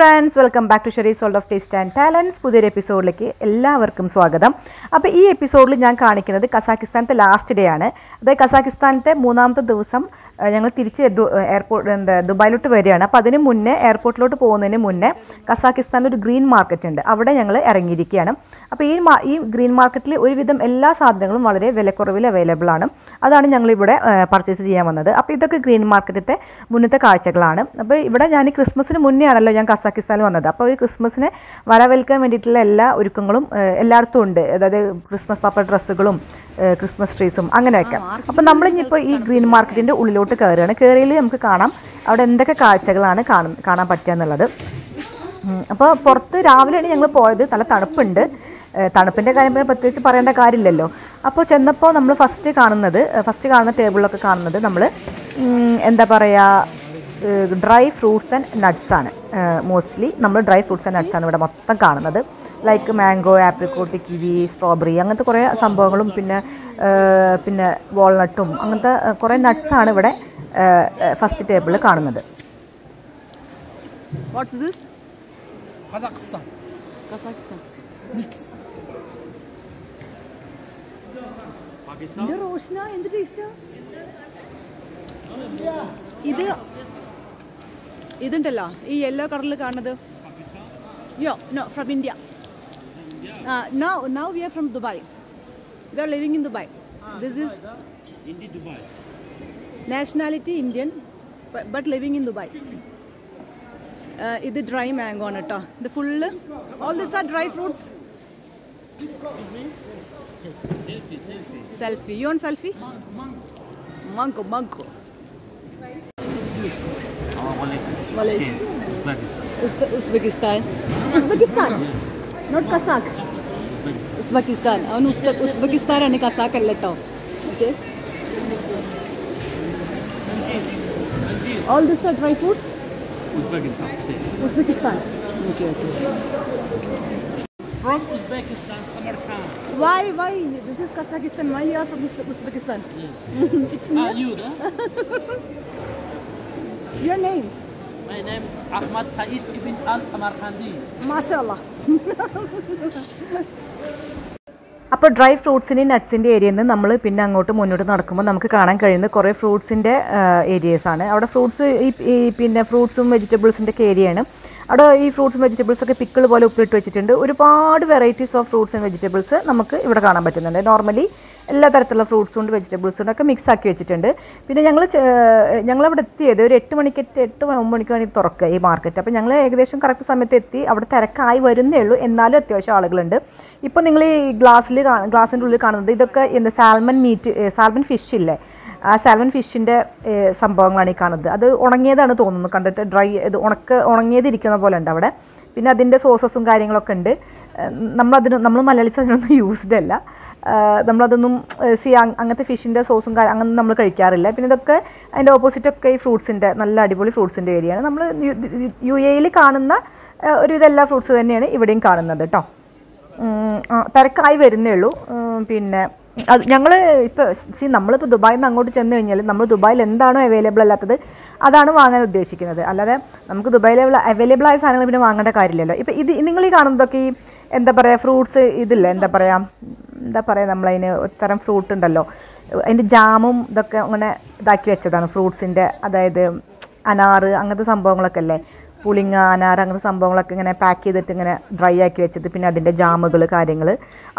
friends, welcome back to Sherry's World of Taste and Talents. Pudir episode like എല്ലാവർക്കും സ്വാഗതം. അപ്പോൾ ഈ എപ്പിസോഡിൽ ഞാൻ കാണിക്കുന്നത് കസാക്കിസ്ഥാനത്തെ ലാസ്റ്റ് ഡേ ആണ്. അതായത് കസാക്കിസ്ഥാനത്തെ മൂന്നാമത്തെ ദിവസം ഞങ്ങൾ തിരിച്ച് എയർപോർട്ട് ദുബായിലോട്ട് വരികയാണ്. അപ്പോൾ അതിന് മുന്നേ എയർപോർട്ടിലോട്ട് പോകുന്നതിന് മുന്നേ കസാക്കിസ്ഥാനിൽ ഒരു ഗ്രീൻ മാർക്കറ്റ് ഉണ്ട്. അവിടെ ഞങ്ങൾ ഇറങ്ങിയിരിക്കുകയാണ്. അപ്പോൾ ഈ ഗ്രീൻ മാർക്കറ്റിൽ ഒരുവിധം എല്ലാ സാധനങ്ങളും വളരെ വിലക്കുറവിൽ അവൈലബിൾ ആണ്. അതാണ് ഞങ്ങളിവിടെ പർച്ചേസ് ചെയ്യാൻ വന്നത്. അപ്പോൾ ഇതൊക്കെ ഗ്രീൻ മാർക്കറ്റിൻ്റെ മുന്നത്തെ കാഴ്ചകളാണ്. അപ്പോൾ ഇവിടെ ഞാൻ ക്രിസ്മസിന് മുന്നേ ആണല്ലോ ഞാൻ കസാക്കിസ്ഥാനിൽ വന്നത്. അപ്പോൾ ഈ ക്രിസ്മസിനെ വരവേൽക്കാൻ വേണ്ടിയിട്ടുള്ള എല്ലാ ഒരുക്കങ്ങളും എല്ലായിടത്തും ഉണ്ട്. അതായത് ക്രിസ്മസ് പാപ്പ ഡ്രസ്സുകളും ക്രിസ്മസ് ട്രീസും അങ്ങനെയൊക്കെ. അപ്പോൾ നമ്മളിപ്പോൾ ഈ ഗ്രീൻ മാർക്കറ്റിൻ്റെ ഉള്ളിലോട്ട് കയറുകയാണ്. കയറിയിൽ നമുക്ക് കാണാം അവിടെ എന്തൊക്കെ കാഴ്ചകളാണ് കാണാൻ പറ്റുക എന്നുള്ളത്. അപ്പോൾ പുറത്ത് രാവിലെയാണ് ഞങ്ങൾ പോയത്. നല്ല തണുപ്പുണ്ട്. തണുപ്പിൻ്റെ കാര്യം പ്രത്യേകിച്ച് പറയേണ്ട കാര്യമില്ലല്ലോ. അപ്പോൾ ചെന്നപ്പോൾ നമ്മൾ ഫസ്റ്റ് കാണുന്ന ടേബിളിലൊക്കെ കാണുന്നത് നമ്മൾ എന്താ പറയുക, ഡ്രൈ ഫ്രൂട്ട്സ് ആൻഡ് നട്ട്സ് ആണ്. മോസ്റ്റ്ലി നമ്മൾ ഡ്രൈ ഫ്രൂട്ട്സ് ആൻഡ് നട്ട്സ് ആണ് ഇവിടെ മൊത്തം കാണുന്നത്. Like mango, apricot, kiwi, strawberry, അങ്ങനത്തെ കുറേ സംഭവങ്ങളും പിന്നെ വാൾനട്ടും അങ്ങനത്തെ കുറേ നട്ട്സാണ് ഇവിടെ ഫസ്റ്റ് ടേബിളിൽ കാണുന്നത്. ഇതുണ്ടല്ലോ ഈ യെല്ലോ കളറിൽ കാണുന്നത്. You know from India. Now we are from Dubai. We are living in Dubai. This is India, Dubai. Nationality Indian, but living in Dubai. It is dry mango on it. The full all these are dry fruits. Excuse me. Yes. Selfie. You want selfie? Mango. Uzbekistan. Uzbekistan. Not Kazakh. Uzbekistan. I want Uzbekistan and Kazakh and let down. Okay. All these are dry foods. Uzbekistan. Uzbekistan. Okay. From Uzbekistan, Samarkand. Why? This is Kazakhstan. Why you are from Uzbekistan? Yes. It's me. You, da? Your name? My name is Ahmad Said Ibn al Samarkandi. MashaAllah. അപ്പോൾ dry ഫ്രൂട്ട്സിൻ്റെയും നട്ട്സിൻ്റെ ഏരിയയിൽ നിന്ന് നമ്മൾ പിന്നെ അങ്ങോട്ട് മുന്നോട്ട് നടക്കുമ്പോൾ നമുക്ക് കാണാൻ കഴിയുന്നത് കുറേ ഫ്രൂട്ട്സിൻ്റെ ഏരിയസാണ്. അവിടെ ഫ്രൂട്ട്സ് ഈ പിന്നെ ഫ്രൂട്ട്സും വെജിറ്റബിൾസിൻ്റെ ഒക്കെ ഏരിയയാണ്. അവിടെ ഈ ഫ്രൂട്ട്സും വെജിറ്റബിൾസൊക്കെ പിക്കിൾ പോലെ ഉപ്പിലിട്ട് വെച്ചിട്ടുണ്ട്. ഒരുപാട് varieties of fruits and vegetables നമുക്ക് ഇവിടെ കാണാൻ പറ്റുന്നുണ്ട്. നോർമലി എല്ലാ തരത്തിലുള്ള ഫ്രൂട്ട്സ് കൊണ്ട് വെജിറ്റബിൾസ് കൊണ്ടൊക്കെ മിക്സ് ആക്കി വെച്ചിട്ടുണ്ട്. പിന്നെ ഞങ്ങളവിടെ എത്തിയത് ഒരു 8 മണിക്ക് 9 മണിക്കാണ് ഇത് തുറക്കുക ഈ മാർക്കറ്റ്. അപ്പോൾ ഞങ്ങൾ ഏകദേശം കറക്റ്റ് സമയത്ത് എത്തി. അവിടെ തിരക്കായി വരുന്നേ ഉള്ളൂ, എന്നാലും അത്യാവശ്യം ആളുകളുണ്ട്. ഇപ്പോൾ നിങ്ങൾ ഈ ഗ്ലാസിൻ്റെ ഉള്ളിൽ കാണുന്നത് ഇതൊക്കെ എന്താ സാൽമൺ ഫിഷ് ഇല്ലേ, ആ സാൽമൺ ഫിഷിൻ്റെ സംഭവങ്ങളാണ് ഈ കാണുന്നത്. അത് ഉണങ്ങിയതാണ് തോന്നുന്നു കണ്ടിട്ട്. ഉണങ്ങിയതിരിക്കുന്ന പോലെ ഉണ്ട് അവിടെ. പിന്നെ അതിൻ്റെ സോസസും കാര്യങ്ങളൊക്കെ ഉണ്ട്. നമ്മൾ മലയാളിച്ച് അതിനൊന്നും യൂസ്ഡ് അല്ല. നമ്മളതൊന്നും അങ്ങനത്തെ ഫിഷിൻ്റെ സോസും അങ്ങനെ നമ്മൾ കഴിക്കാറില്ല. പിന്നെ ഇതൊക്കെ അതിൻ്റെ ഓപ്പോസിറ്റൊക്കെ ഈ ഫ്രൂട്ട്സിൻ്റെ നല്ല അടിപൊളി ഫ്രൂട്ട്സിൻ്റെ ഏരിയയാണ്. നമ്മൾ UAEയിൽ കാണുന്ന ഒരുവിധ എല്ലാ ഫ്രൂട്ട്സ് തന്നെയാണ് ഇവിടെയും കാണുന്നത് കേട്ടോ. തിരക്കായി വരുന്നേ ഉള്ളൂ. പിന്നെ അത് ഞങ്ങൾ നമ്മളിപ്പോൾ ദുബായിൽ നിന്ന് അങ്ങോട്ട് ചെന്ന് കഴിഞ്ഞാൽ നമ്മൾ ദുബായിൽ എന്താണോ അവൈലബിൾ അല്ലാത്തത് അതാണ് വാങ്ങാൻ ഉദ്ദേശിക്കുന്നത്. അല്ലാതെ നമുക്ക് ദുബായിൽ അവൈലബിൾ ആയ സാധനങ്ങൾ പിന്നെ വാങ്ങേണ്ട കാര്യമില്ലല്ലോ. ഇപ്പോൾ ഇത് നിങ്ങൾ ഈ കാണുന്നതൊക്കെ ഈ എന്താ പറയുക ഫ്രൂട്ട്സ് ഇതില്ല, എന്താ പറയുക നമ്മളതിന് ഒരു തരം ഫ്രൂട്ട് ഉണ്ടല്ലോ, അതിൻ്റെ ജാമും ഇതൊക്കെ അങ്ങനെ ഇതാക്കി വെച്ചതാണ് ഫ്രൂട്ട്സിൻ്റെ. അതായത് അനാറ് അങ്ങനത്തെ സംഭവങ്ങളൊക്കെ അല്ലേ, പുളിങ്ങ, അനാറ് അങ്ങനത്തെ സംഭവങ്ങളൊക്കെ ഇങ്ങനെ പാക്ക് ചെയ്തിട്ട് ഇങ്ങനെ ഡ്രൈ ആക്കി വെച്ചത്. പിന്നെ അതിൻ്റെ ജാമുകൾ കാര്യങ്ങൾ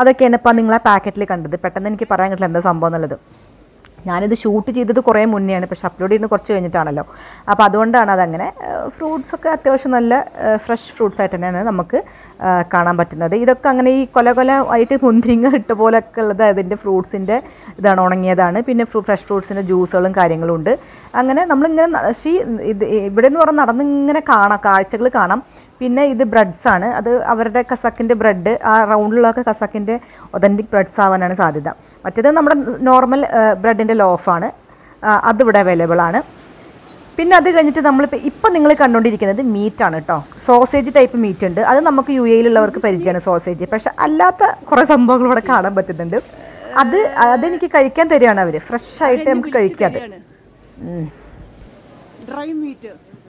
അതൊക്കെയാണ് ഇപ്പോൾ നിങ്ങളെ പാക്കറ്റിൽ കണ്ടത്. പെട്ടെന്ന് എനിക്ക് പറയാൻ കിട്ടില്ല എന്താ സംഭവം എന്നുള്ളത്. ഞാനിത് ഷൂട്ട് ചെയ്തത് കുറേ മുന്നെയാണ്, പക്ഷെ അപ്ലോഡ് ചെയ്യുന്നത് കുറച്ച് കഴിഞ്ഞിട്ടാണല്ലോ. അപ്പോൾ അതുകൊണ്ടാണ് അതങ്ങനെ. ഫ്രൂട്ട്സൊക്കെ അത്യാവശ്യം നല്ല ഫ്രഷ് ഫ്രൂട്ട്സ് ആയിട്ട് തന്നെയാണ് നമുക്ക് കാണാൻ പറ്റുന്നത്. ഇതൊക്കെ അങ്ങനെ ഈ കൊല ആയിട്ട് മുന്തിരിങ്ങ ഇട്ട പോലെയൊക്കെ ഉള്ളത് അതിൻ്റെ ഫ്രൂട്ട്സിൻ്റെ ഇതാണ്, ഉണങ്ങിയതാണ്. പിന്നെ ഫ്രഷ് ഫ്രൂട്ട്സിൻ്റെ ജ്യൂസുകളും കാര്യങ്ങളും ഉണ്ട്. അങ്ങനെ നമ്മളിങ്ങനെ ഇവിടെ എന്ന് പറഞ്ഞാൽ നടന്നിങ്ങനെ കാണാം, കാഴ്ചകൾ കാണാം. പിന്നെ ഇത് ബ്രെഡ്സാണ്. അത് അവരുടെ കസാക്കിൻ്റെ ബ്രെഡ്, ആ റൗണ്ടിലൊക്കെ കസാക്കിൻ്റെ ഒതൻറ്റിക് ബ്രെഡ്സ് ആവാനാണ് സാധ്യത. മറ്റേത് നമ്മുടെ നോർമൽ ബ്രെഡിൻ്റെ ലോഫാണ്. അതിവിടെ അവൈലബിൾ ആണ്. പിന്നെ അത് കഴിഞ്ഞിട്ട് ഇപ്പം നിങ്ങൾ കണ്ടുകൊണ്ടിരിക്കുന്നത് മീറ്റാണ് കേട്ടോ. സോസേജ് ടൈപ്പ് മീറ്റ് ഉണ്ട്. അത് നമുക്ക് UAEയിലുള്ളവർക്ക് പരിചയമാണ് സോസേജ്. പക്ഷെ അല്ലാത്ത കുറേ സംഭവങ്ങൾ ഇവിടെ കാണാൻ പറ്റുന്നുണ്ട്. അതെനിക്ക് കഴിക്കാൻ തരികയാണ് അവർ, ഫ്രഷായിട്ട് നമുക്ക് കഴിക്കാതെ.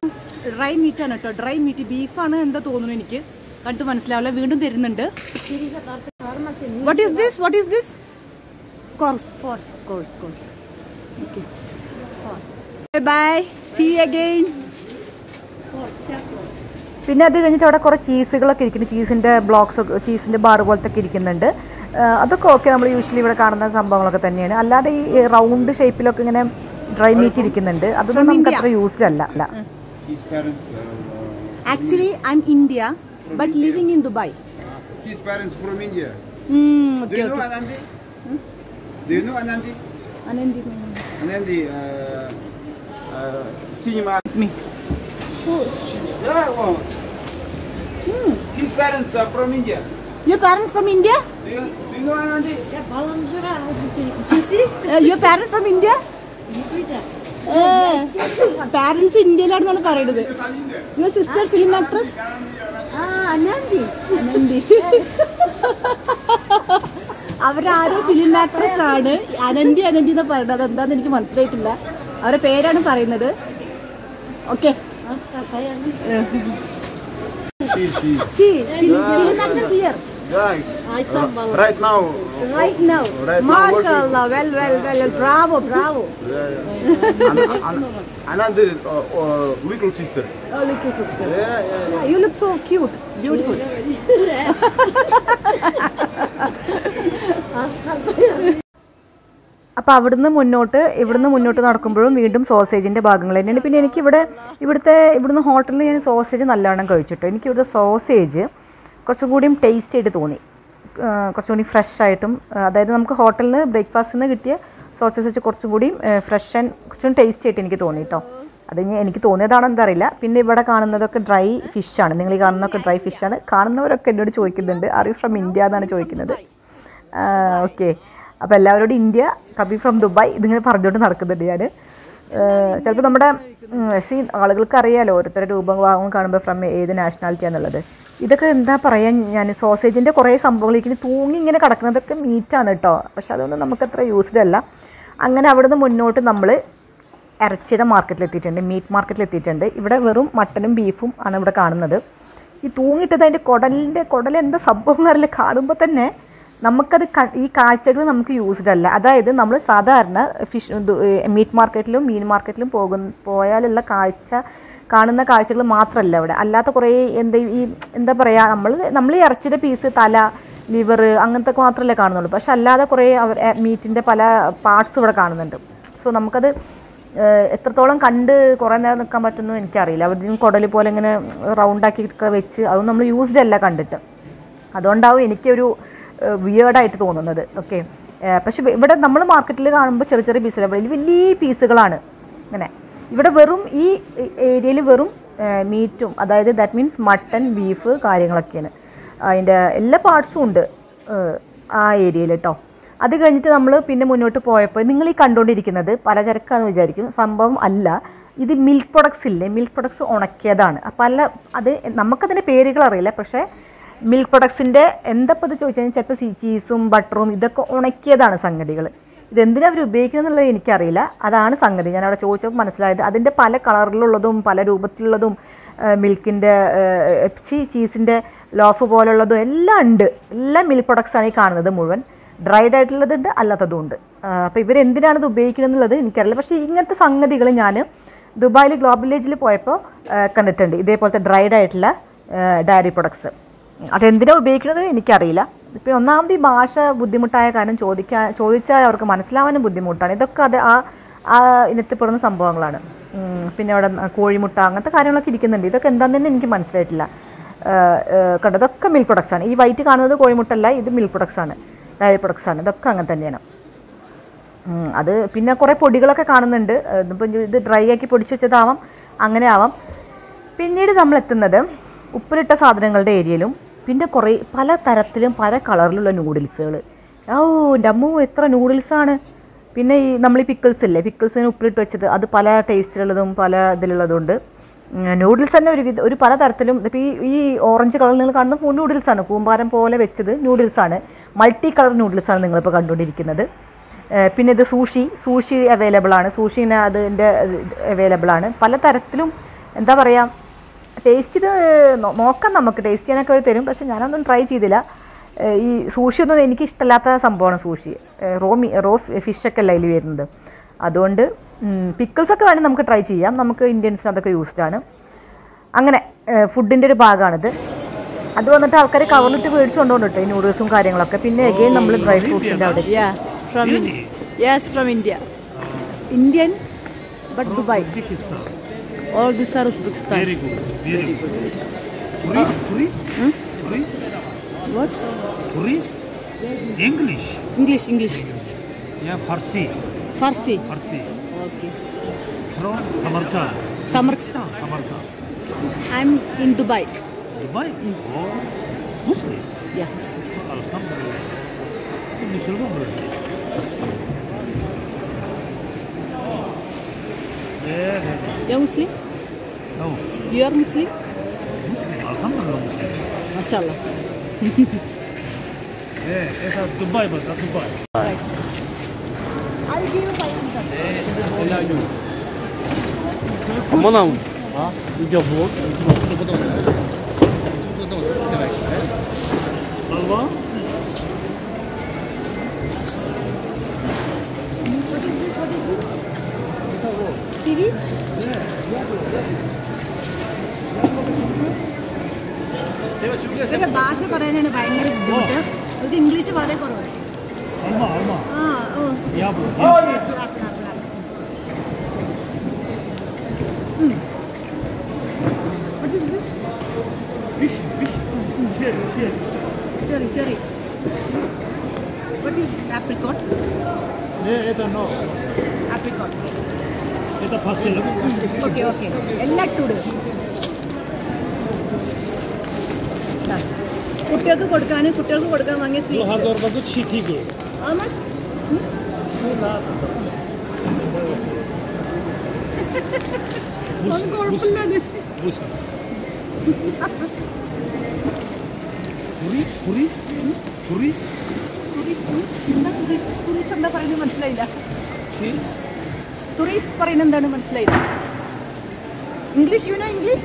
Dry meat and a dry meat beef and the Tonuniki. What is this? What is this? Course. Okay. Bye bye. See you again. Pinna the cheese in the blocks of cheese in the bar of the Kirikinanda. Other coconut usually were carnage and Bangladesh. A lot of round shape looking in a dry meat. Other than that, used a his parents. Actually, I'm India, but India. Living in Dubai. His parents from India. Okay, do you know Anandi? Hmm? Do you know Anandi? Anandi. Cinema. Me. Sure. Yeah, well. His parents are from India. Your parents from India? Do you know Anandi? Yeah, Balamjura. You see? Your parents from India? Parents in India are your sister film actress? Anandi. Our film actress Anandi the Parada. Okay. She Right now. Mashallah, well. Bravo. Anandi is little sister. Oh, little sister. Yeah. You look so cute. Beautiful. I sausage in the bagel. I tasted it fresh item. That is, we hotel breakfast fresh and taste it. Dry fish. Are you from India? Okay. India, from Dubai. Sausage in the Korea, some tunging in a Kataka meat and a tar. Shadon Namakatra used Della. I'm going to have the moon note number Archida market litigant, meat market litigant, if it were mutton and beef, another car another. It tuned it at the cordal and the subbomber like cardum, but the ne Namaka the cut e carchag Namka used Della. Ada the number Sadarna fish meat market loom, mean market loom, pogon, poya, la carcha. The culture matra level. Allah in the Perea, Namli Archida piece, Tala, liver, Anganta Contra la Carnal, but Shalla the Korea meat in the Pala parts of a carnal. So Namka Ethatolan Kand, Corona, Kamatano, and Carilla, within Cordali polling in a rounda kitka which Alumni used Della Candida. Adonda in Kuru weird eye to another. Okay. But a number market like Armba Churchery piece, really piece. If you have meat, that means mutton, beef, and all parts are in that area. That's why we have milk products. Milk products are not milk products cheese, butter, then there are bacon in Carilla, Adana Sangari, and our choice of Manasla, Adin the Pala Kalarlodum, Paladu, Batilodum, milk in the cheese in the loaf of Bolado, Lund, La milk products are the Muran, dried at the Alatadund. Paper in the bacon and the leather in Kerala, but she at the Sangadigalanana, Dubai globally poiper, conducted. They put the dried at la dairy products. Attended a baker in Carilla. Pionambi Basha, Buddhimutaya and Chodica, Chodica or Kamanasla and Buddhimutani, the Kada are in the Tipurna Sambanglana. Pinada Kori Mutanga, the Karana Kidikan and Didak and then in Kimansletla. Kadaka milk production. If I take another Kori Mutala, the milk production, dairy production, the Kangataniana. Other Pinakora Podigala Kakananda, the dry Yaki Podichadavam, Anganavam. Pinade Amlatanadam. Upperita Southern Dairy, Pinda Corre, Pala Tarathilum, Pala Colorlula noodles. Oh, Damu Etra noodles on Pinay, namely pickles and Upperita, other Pala taste, Pala deladunda. Noodles and Uripala Tarthilum, the orange color noodles on a Kumbar and Pola Vetch, noodles on a multicolored noodles on the Lapacandu another. Pinay the sushi available on a sushi and other available on a Pala Tarathilum. എന്താ പറയാ taste ചെയ്ത് നോക്കാം നമുക്ക് taste ചെയ്യാനൊക്കെ അവർ തരും പക്ഷേ ഞാനൊന്നും try ചെയ്തില്ല ഈ സൂഷി ഒന്നും എനിക്ക് ഇഷ്ടമില്ലാത്ത സംഭവമാണ് സൂഷി റോ ഫിഷ് ഒക്കെ ലൈലി വരുന്നത് അതുകൊണ്ട് പിക്കിൾസ് ഒക്കെ വേണം നമുക്ക് ട്രൈ ചെയ്യാം നമുക്ക് ഇന്ത്യൻസ് അതൊക്കെ യൂസ്ഡ് ആണ് അങ്ങനെ ഫുഡിന്റെ ഒരു ഭാഗമാണ് ഇത് അത് വന്നിട്ട് ആൾക്കാരെ കവറിലിട്ട് പേടിച്ചു കൊണ്ടുവന്നിട്ട് ഈ നൂഡിൽസും കാര്യങ്ങളൊക്കെ പിന്നെ അഗൈൻ നമ്മൾ ഡ്രൈ ഫ്രൂട്ട്സിന്റെ അവിടെ from India. Indian, but Dubai. Uzbekistan. All these are Uzbekistan. Very good. Very good. Tourist? Tourist? Hmm? Tourist? What? Tourist? English. English, English. Yeah, Farsi. Farsi. Farsi. Okay. From Samarkand. Samarkand. Samarkand. I'm in Dubai. Dubai? Oh, Muslim? Yeah. Alhamdulillah. Muslim. You are Muslim? No. You are Muslim? Muslim, Alhamdulillah Muslim. MashaAllah. Yeah, it's a Dubai, but not Dubai. Right. I'll give you 500. I'll give you. Come on now. Huh? You just walk. Allah? TV? English What is this? Fish, fish. Yes. Cherry. What is apricot? I don't know. Apricot. It's a pastel. Okay. And that today. Kutter ko kodka mangi sweet. No, hard door ka to chhi thi ke. How much? One more pulla de. Puri. Sanda parayne mansla ida. See. Tourist parinandana manasilayilla English you know English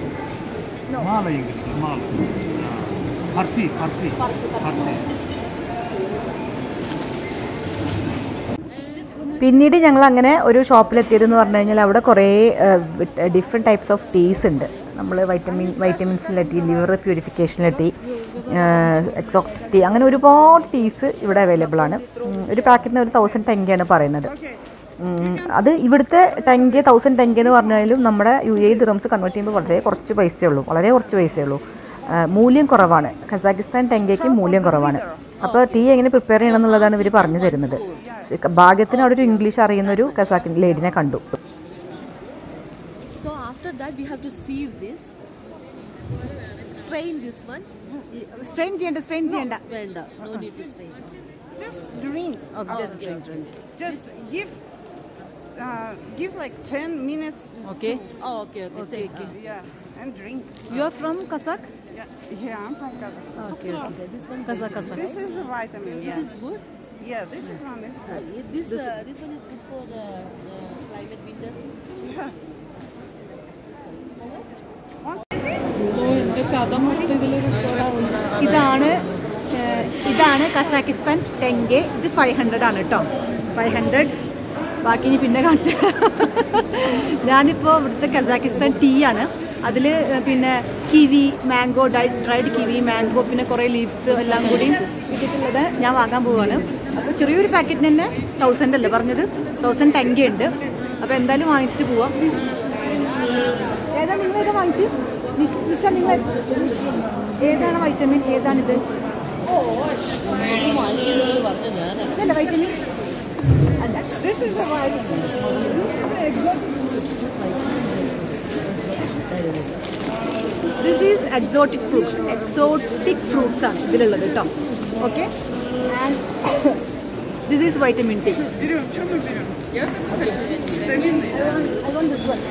no Malay English Malay Farsi പിന്നീട് ഞങ്ങൾ അങ്ങനെ ഒരു ഷോപ്പിൽ എത്തിയത് എന്ന് പറഞ്ഞു കഴിഞ്ഞാൽ അവിടെ കുറേ ഡിഫറെന്റ് ടൈപ്സ് ഓഫ് ടീസ് ഉണ്ട് നമ്മൾ വൈറ്റമിൻസിലെത്തി ലിവർ പ്യൂരിഫിക്കേഷനിലെത്തി എക്സോക്സ് ടീ അങ്ങനെ ഒരുപാട് ടീസ് ഇവിടെ അവൈലബിൾ ആണ് ഒരു പാക്കറ്റിന് 1000 tenge ആണ് പറയുന്നത് അത് ഇവിടുത്തെ ടെങ്കെ 1000 tenge എന്ന് പറഞ്ഞാലും നമ്മുടെ UAE ദിർഹംസ് കൺവേർട്ട് ചെയ്യുമ്പോൾ വളരെ കുറച്ച് പൈസയേ ഉള്ളൂ മൂല്യം കുറവാണ് ഖസാക്കിസ്ഥാൻ ടെങ്കയ്ക്ക് മൂല്യം കുറവാണ് അപ്പോൾ ടീ എങ്ങനെ പ്രിപ്പയർ ചെയ്യണം എന്നുള്ളതാണ് ഇവർ പറഞ്ഞു തരുന്നത് ഭാഗ്യത്തിന് അവിടെ ഒരു ഇംഗ്ലീഷ് അറിയുന്ന ഒരു ഖസാക്കിൻ ലേഡിനെ കണ്ടു so after that we have to sieve this strain this one strain ചെയ്യണ്ട വേണ്ട no need to strain just drink just give like 10 minutes. Okay. Okay. Yeah, and drink. You are from Kazakh? Yeah, I'm from Kazakhstan. Okay. This one Kazakh. This is a vitamin. Yeah. This is good. Yeah, this is one. This one is good for the climate winter. Yeah. ഇതാണ് Kazakhstan tenge. ഇത് 500 ആണ് ട്ടോ. 500. ബാക്കി ഇനി പിന്നെ കാണിച്ചു ഞാനിപ്പോൾ ഇവിടുത്തെ കസാക്കിസ്ഥാൻ ടീ ആണ് അതിൽ പിന്നെ kiwi mango dried kiwi mango പിന്നെ കുറേ ലീവ്സ് എല്ലാം കൂടി ഇട്ടിട്ടുള്ളത് ഞാൻ വാങ്ങാൻ പോവുകയാണ് അപ്പോൾ ചെറിയൊരു പാക്കറ്റിന് തന്നെ 1000 അല്ലേ പറഞ്ഞത് 1000 tenge ഉണ്ട് അപ്പോൾ എന്തായാലും വാങ്ങിച്ചിട്ട് പോവാം ഏതാ നിങ്ങളൊക്കെ വാങ്ങിച്ചു നിഷ നിങ്ങൾ ഏതാണ് വൈറ്റമിൻ ഏതാണിത് ഇതല്ല vitamin This is a vitamin. This is exotic fruits. Exotic fruits are available here. Okay? And this is vitamin D. Yes. I want this one.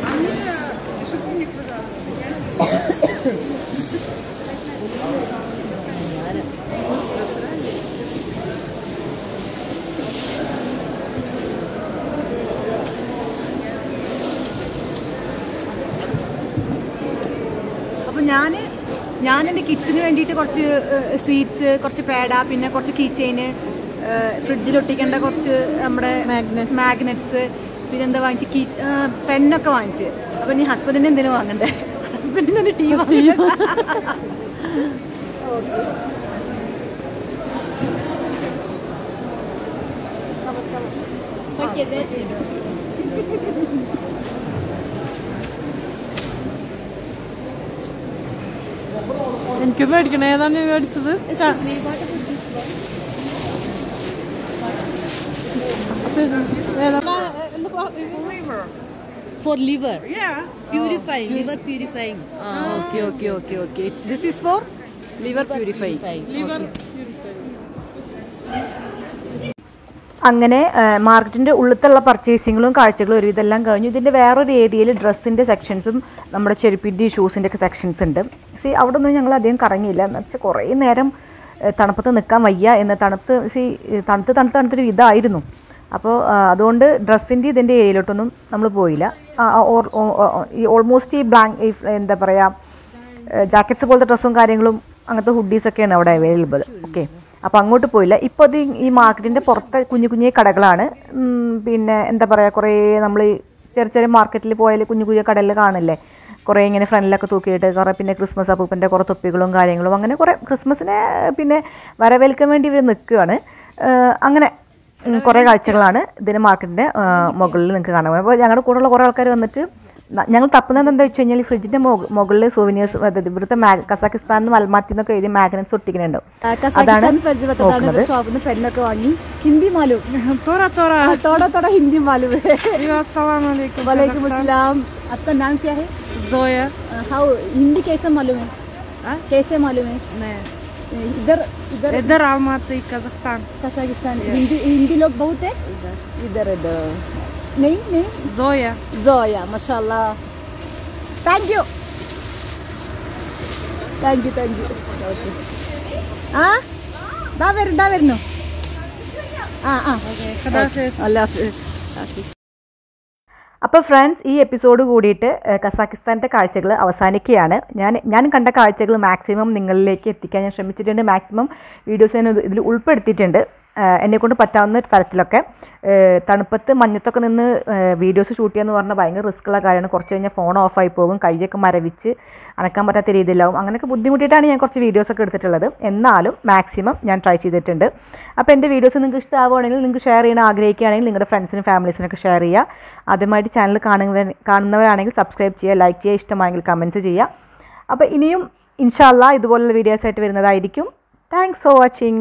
I okay, that's it. Excuse me, what? Liver. For liver? Yeah. Purifying, liver purifying. Ah, okay, okay, okay, okay. This is for liver purifying. Liver purifying. Angane market inde ullathulla purchasing ulum kaarchagalum oru idellam kavinu idinde vera oru area il dress inde sections um nammada cheripidi shoes inde sections undu see avadonnu njangal adhiyam karangilla ennacha kore neram tanapathu nikkan vayya enna tanathu see tanathu oru idayirunnu appo adonde dress inde idinde area lottonnum nammal poilla almost blank endha paraya jackets poltha dressum karyangalum angatha hoodies okke aanu avade available okay. Now, we will see this market in the market. We will see the market in the market. We will see the Christmas in the market. We will see Christmas in the market. We Kazakhstan Zoya, mashallah. Thank you. Thank you, thank you. Okay. Ah? Daver no. Ah, ah. Okay. Allah Hafiz. Appa friends, ee episode koodite Kazakhstan the kaarchagal avasanikkiyana. Njan kanda kaarchagal maximum ningalilekku ettikkan njan shramichittunde maximum videos ane idil ulpeduthittunde. Enne kondu pattavunna tharathilokka തണുപ്പത്ത് മഞ്ഞത്തൊക്കെ നിന്ന് videos shoot ചെയ്യാന്ന് പറഞ്ഞാൽ ഭയങ്കര റിസ്ക്കുള്ള കാര്യമാണ് കുറച്ച് കഴിഞ്ഞാൽ phone off ആയി പോകും കൈയൊക്കെ മരവിച്ച് അനക്കാൻ പറ്റാത്ത രീതിയിലാവും അങ്ങനെയൊക്കെ ബുദ്ധിമുട്ടിയിട്ടാണ് ഞാൻ കുറച്ച് വീഡിയോസ് ഒക്കെ എടുത്തിട്ടുള്ളത് എന്നാലും മാക്സിമം ഞാൻ ട്രൈ ചെയ്തിട്ടുണ്ട് അപ്പോൾ എൻ്റെ വീഡിയോസ് നിങ്ങൾക്ക് ഇഷ്ടമാവുകയാണെങ്കിൽ നിങ്ങൾക്ക് ഷെയർ ചെയ്യാൻ ആഗ്രഹിക്കുകയാണെങ്കിൽ നിങ്ങളുടെ ഫ്രണ്ട്സിനും ഫാമിലീസിനൊക്കെ ഷെയർ ചെയ്യുക ആദ്യമായിട്ട് ചാനൽ കാണുന്നവരാണെങ്കിൽ സബ്സ്ക്രൈബ് ചെയ്യുക ലൈക്ക് ചെയ്യുക ഇഷ്ടമായെങ്കിൽ കമൻറ്റ്സ് ചെയ്യുക അപ്പോൾ ഇനിയും ഇൻഷാ അല്ലാഹ് ഇതുപോലുള്ള വീഡിയോസ് ആയിട്ട് വരുന്നതായിരിക്കും താങ്ക്സ് ഫോർ വാച്ചിങ്